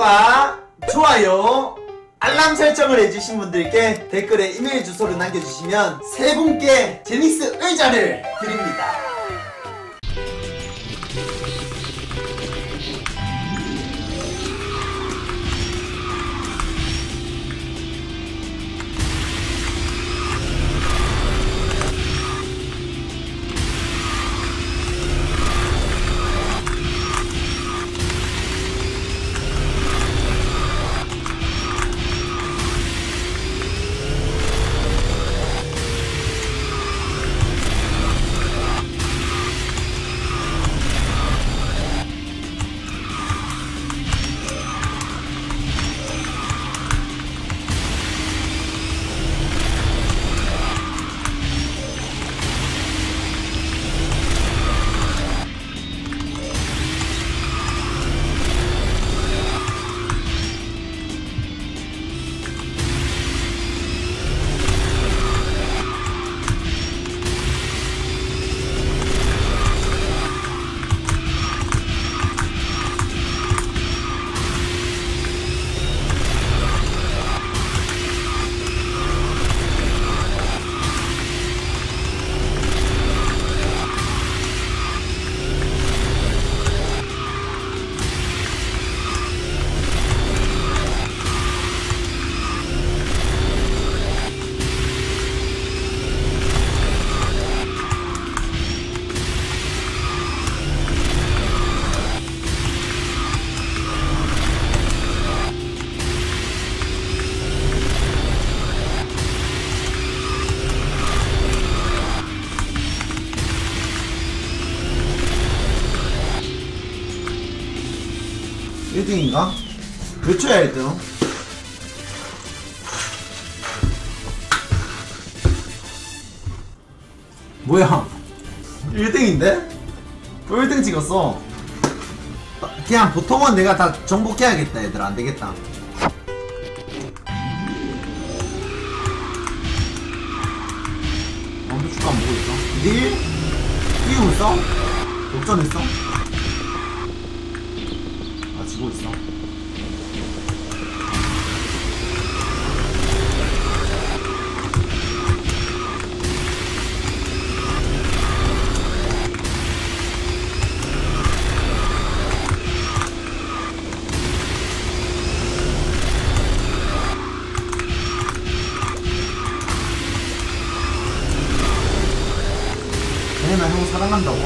구독과 좋아요, 알람 설정을 해주신 분들께 댓글에 이메일 주소를 남겨주시면 세 분께 제닉스 의자를 드립니다. 몇 초야 1등? 뭐야 1등인데? 왜 1등 찍었어? 그냥 보통은 내가 다 정복해야겠다. 얘들아 안되겠다. 엄청 축구 안 보고 있어. 2대1? 이기고 있어? 역전했어? 아 지고 있어. 나 형 사랑한다고.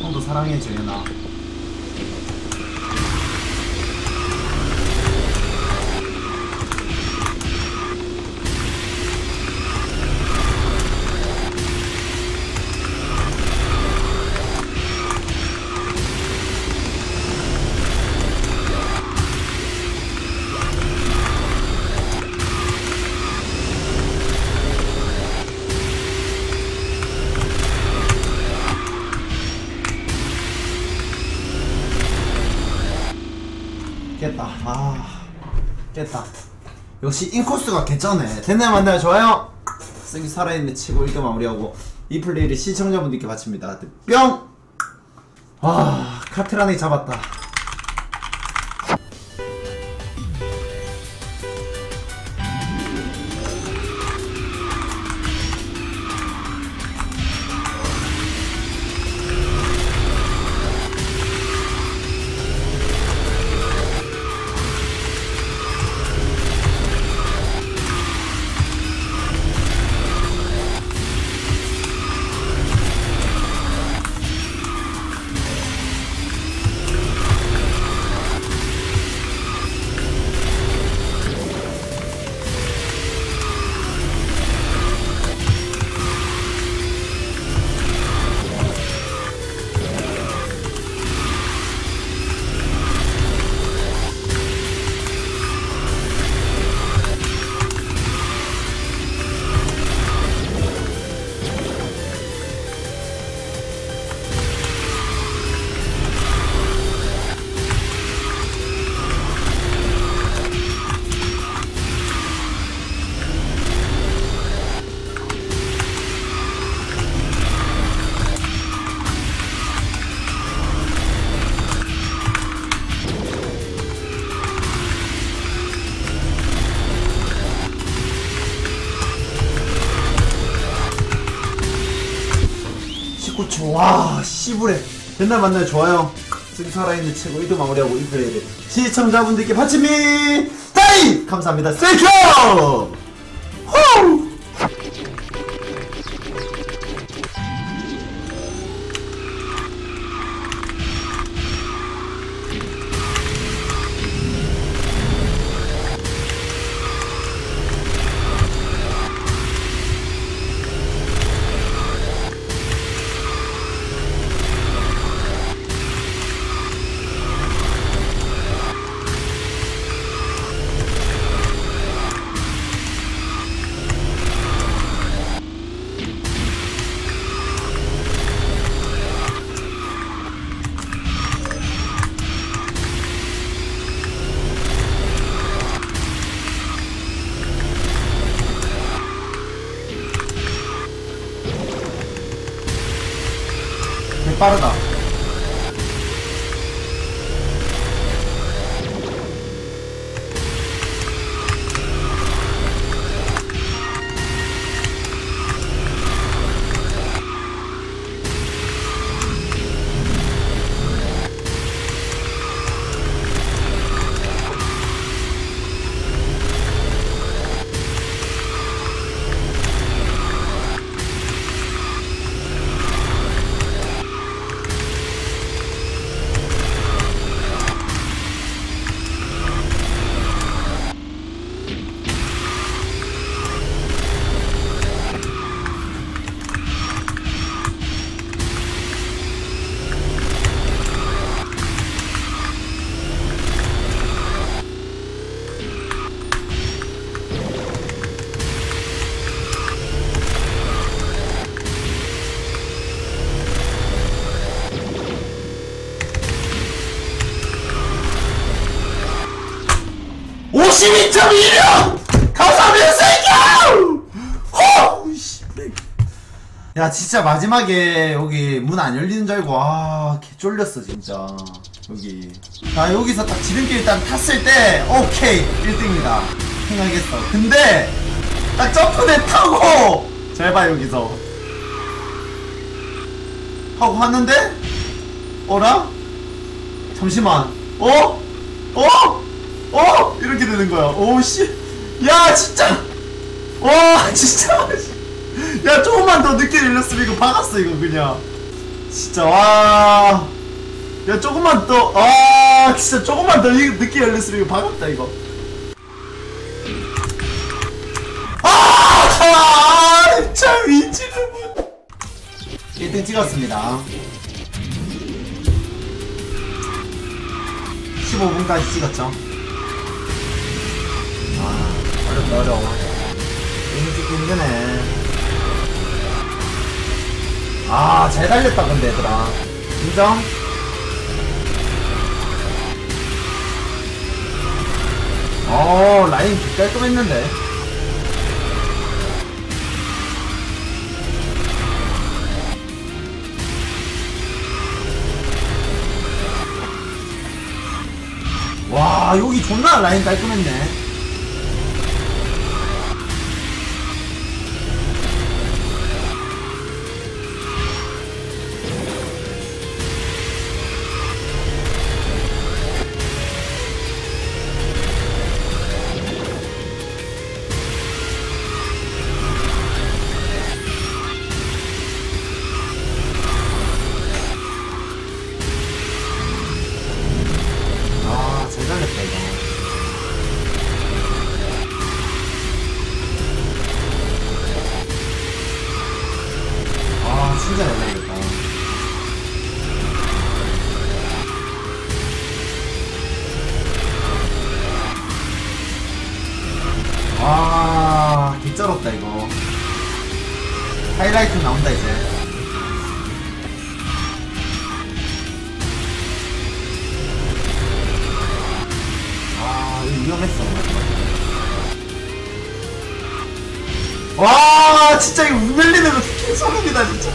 형도 사랑해 재현아. 깼다. 아 깼다. 역시 인코스가 개쩌네. 됐나요 만나요 좋아요 쌩이 살아있네 치고 1대 마무리하고 이 플레이를 시청자분들께 바칩니다. 뿅. 아 카트라니 잡았다. 와 씨부레 맨날 만나요. 좋아요 지금 살아있는 최고 1도 마무리하고 인플레이를 시청자분들께 받침이 다이 감사합니다. 셀큐 호우 빠르다. 감사합니다, 새끼야! 야, 진짜 마지막에 여기 문 안 열리는 줄 알고, 아, 개 쫄렸어, 진짜. 여기. 나 여기서 딱 지름길 일단 탔을 때, 오케이, 1등이다. 생각했어. 근데, 딱 점프대 타고, 제발 여기서. 하고 왔는데? 어라? 잠시만. 어? 어? 어? 이렇게 되는 거야. 오씨. 야, 진짜. 와, 진짜. 야, 조금만 더 늦게 열렸으면 이거 박았어, 이거 그냥. 진짜, 와. 야, 조금만 더. 아, 진짜 조금만 더 늦게 열렸으면 이거 박았다, 이거. 아! 진짜 미치는 분. 1등 찍었습니다. 15분까지 찍었죠. 어렵다 어려워. 이거 찍기 힘드네. 아, 잘 달렸다 근데 얘들아. 인정? 어 라인 깔끔했는데. 와 여기 존나 라인 깔끔했네. 와, 개쩔었다 이거. 하이라이트 나온다 이제. 아, 이거 위험했어. 와, 진짜 이거 우멜리는 거 개소름이다 진짜.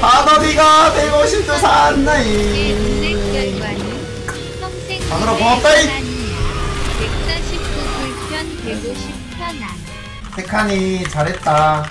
바더비가 150도 샀나이. 바더라 고맙다이. 150편아. 세칸이 잘했다.